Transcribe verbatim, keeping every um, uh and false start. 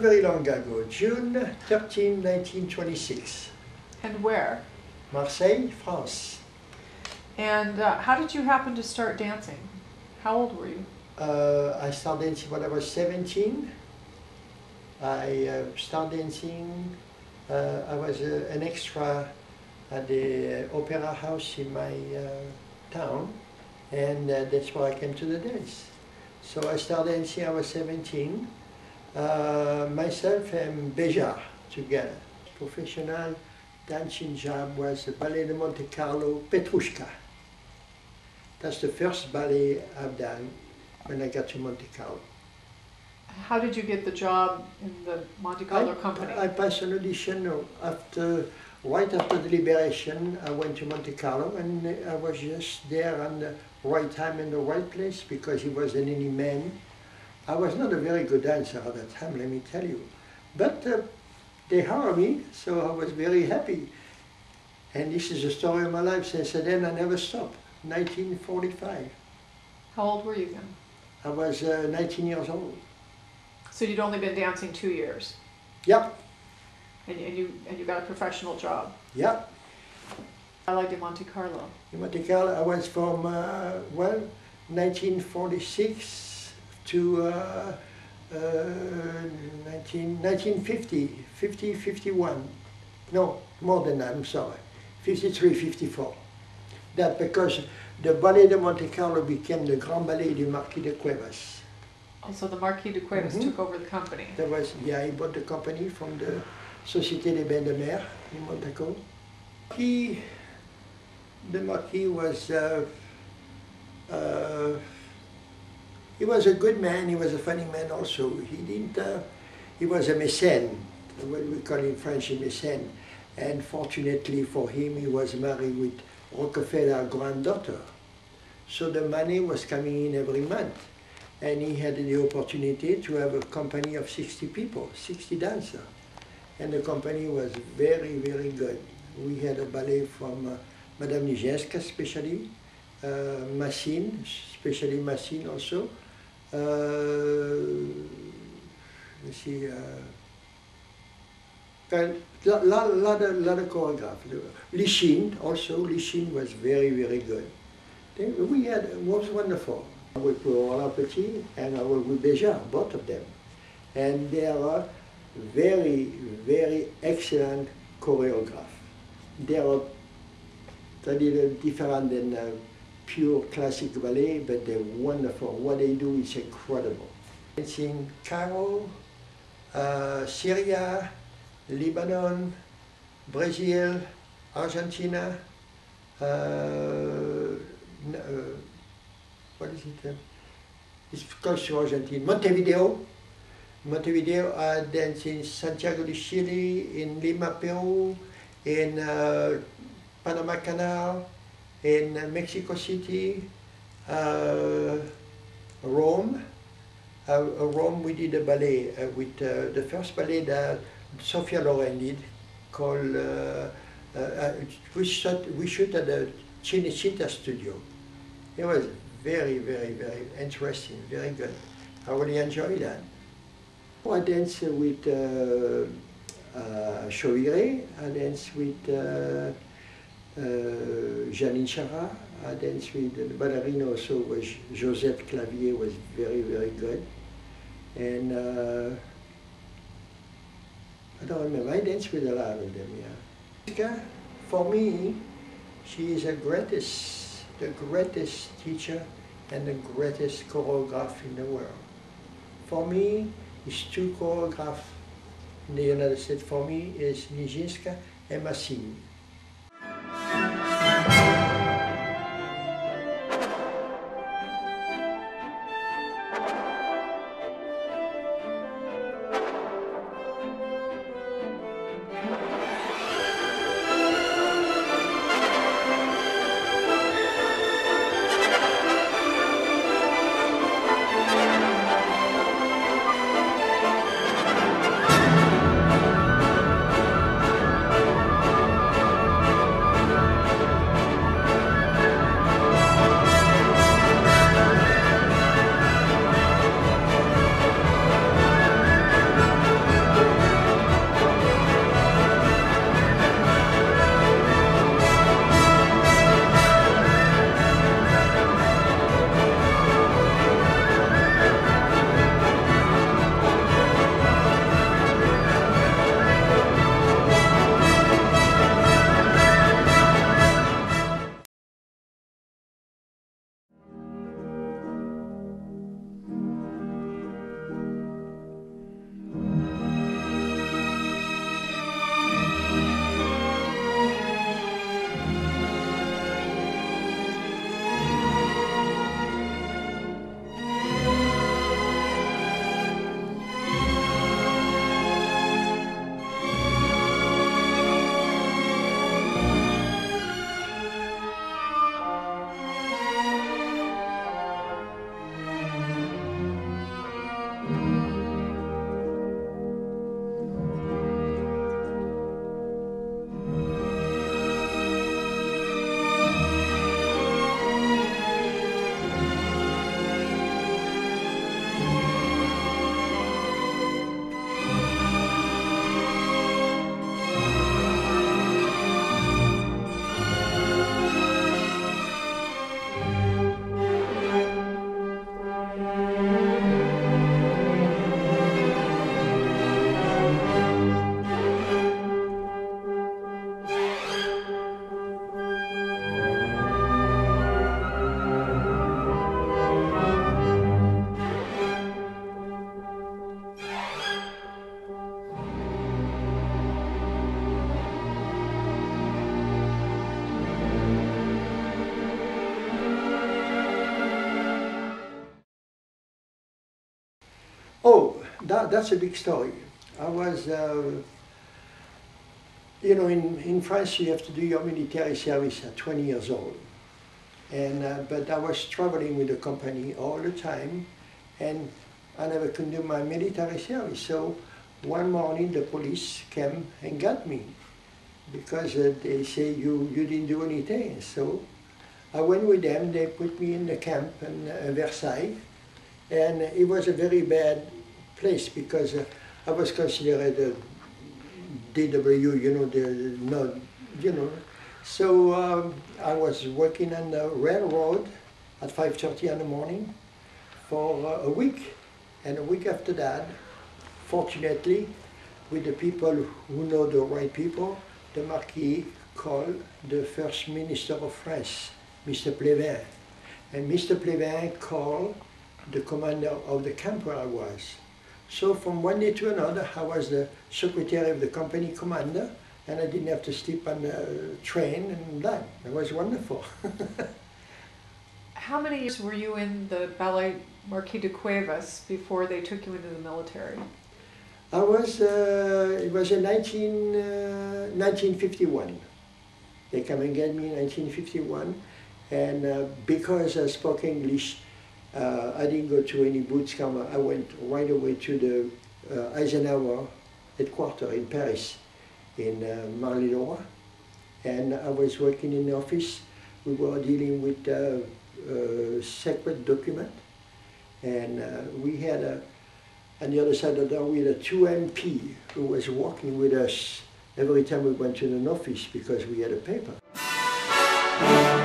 Very long ago, June thirteenth, nineteen twenty-six. And where? Marseille, France. And uh, how did you happen to start dancing? How old were you? Uh, I started dancing when I was seventeen. I uh, started dancing, uh, I was uh, an extra at the opera house in my uh, town, and uh, that's where I came to the dance. So I started dancing, I was seventeen. Uh, myself and Béjar together. Professional dancing job was the Ballet de Monte Carlo, Petrushka. That's the first ballet I've done when I got to Monte Carlo. How did you get the job in the Monte Carlo I, company? I passed an audition after, right after the liberation. I went to Monte Carlo and I was just there on the right time and the right place because he wasn't any man. I was not a very good dancer at that time, let me tell you. But uh, they hired me, so I was very happy. And this is the story of my life. Since then, I never stopped. nineteen forty-five. How old were you then? I was uh, nineteen years old. So you'd only been dancing two years? Yep. And, and, you, and you got a professional job? Yep. I liked in Monte Carlo. In Monte Carlo, I was from, uh, well, nineteen forty-six. To uh, uh, nineteen fifty, fifty, fifty-one, no, more than that, I'm sorry, fifty-three, fifty-four. That because the Ballet de Monte Carlo became the Grand Ballet du Marquis de Cuevas. Oh, so the Marquis de Cuevas mm-hmm. took over the company. There was, yeah, he bought the company from the Société des Bains de Mer in Monte Carlo. He, the Marquis was, uh, uh, he was a good man, he was a funny man also. He didn't, uh, he was a mécène, what we call in French a mécène. And fortunately for him, he was married with Rockefeller's granddaughter. So the money was coming in every month. And he had the opportunity to have a company of sixty people, sixty dancers. And the company was very, very good. We had a ballet from uh, Madame Nijinska especially, uh, Massine, especially Massine also. Uh, let's see, a uh, lot, lot, lot, lot of choreographers. Lichine also, Lichine was very, very good. They, we had, it was wonderful. I worked with Roland Petit and I worked with Béjar, both of them. And they are very, very excellent choreographers. They are a little different than uh, pure classic ballet, but they're wonderful. What they do is incredible. It's in Cairo, uh, Syria, Lebanon, Brazil, Argentina, uh, uh, what is it? It's close to Argentina, Montevideo. Montevideo, I danced in Santiago de Chile, in Lima, Peru, in uh, Panama Canal, in Mexico City, uh, Rome. Uh, Rome we did a ballet uh, with uh, the first ballet that Sophia Loren did, called, uh, uh, we, shot, we shoot at the Cinecittà studio. It was very, very, very interesting, very good. I really enjoyed that. I danced with uh, uh, Chauviery, I danced with uh, Uh, Janine Charrat. I danced with the ballerina also was Josette Clavier, was very, very good. And uh, I don't remember, I danced with a lot of them, yeah. For me, she is the greatest, the greatest teacher and the greatest choreographer in the world. For me, it's two choreographers in the United States. For me, is Nijinska and Massine. that, that's a big story. I was, uh, you know, in, in France you have to do your military service at twenty years old. And, uh, but I was traveling with the company all the time, and I never could do my military service. So one morning the police came and got me, because uh, they say you, you didn't do anything. So I went with them, they put me in the camp in uh, Versailles, and it was a very bad place because uh, I was considered a D W, you know, the, not, you know. So um, I was working on the railroad at five thirty in the morning for uh, a week, and a week after that, fortunately, with the people who know the right people, the Marquis called the First Minister of France, Mister Pleven, and Mister Pleven called the commander of the camp where I was. So from one day to another, I was the secretary of the company commander, and I didn't have to sleep on the train and that. It was wonderful. How many years were you in the Ballet Marquis de Cuevas before they took you into the military? I was, uh, it was in nineteen fifty-one. They came and get me in nineteen fifty-one, and uh, because I spoke English, uh, I didn't go to any boot camp. I went right away to the uh, Eisenhower headquarters in Paris, in uh, Marigny, and I was working in the office. We were dealing with uh, uh, secret document, and uh, we had a. On the other side of the door, we had a two M P who was walking with us every time we went to an office because we had a paper.